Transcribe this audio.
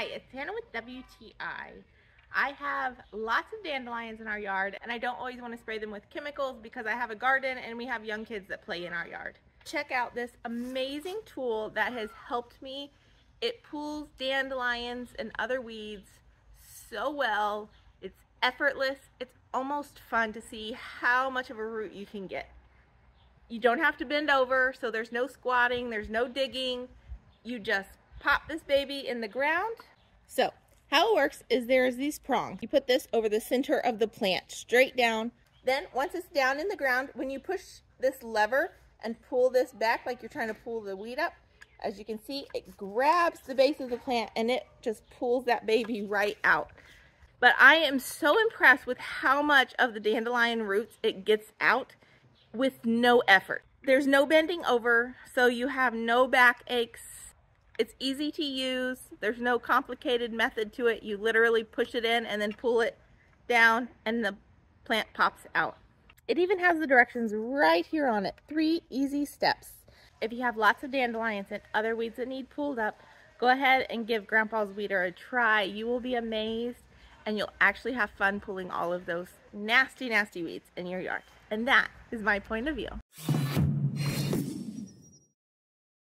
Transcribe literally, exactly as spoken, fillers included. Hi, it's Hannah with W T I. I have lots of dandelions in our yard, and I don't always want to spray them with chemicals because I have a garden and we have young kids that play in our yard. Check out this amazing tool that has helped me. It pulls dandelions and other weeds so well. It's effortless. It's almost fun to see how much of a root you can get. You don't have to bend over, so there's no squatting, there's no digging. You just pop this baby in the ground. So how it works is there's these prongs. You put this over the center of the plant, straight down. Then once it's down in the ground, when you push this lever and pull this back like you're trying to pull the weed up, as you can see, it grabs the base of the plant and it just pulls that baby right out. But I am so impressed with how much of the dandelion roots it gets out with no effort. There's no bending over, so you have no back aches. It's easy to use. There's no complicated method to it. You literally push it in and then pull it down and the plant pops out. It even has the directions right here on it. Three easy steps. If you have lots of dandelions and other weeds that need pulled up, go ahead and give Grandpa's Weeder a try. You will be amazed, and you'll actually have fun pulling all of those nasty, nasty weeds in your yard. And that is my point of view.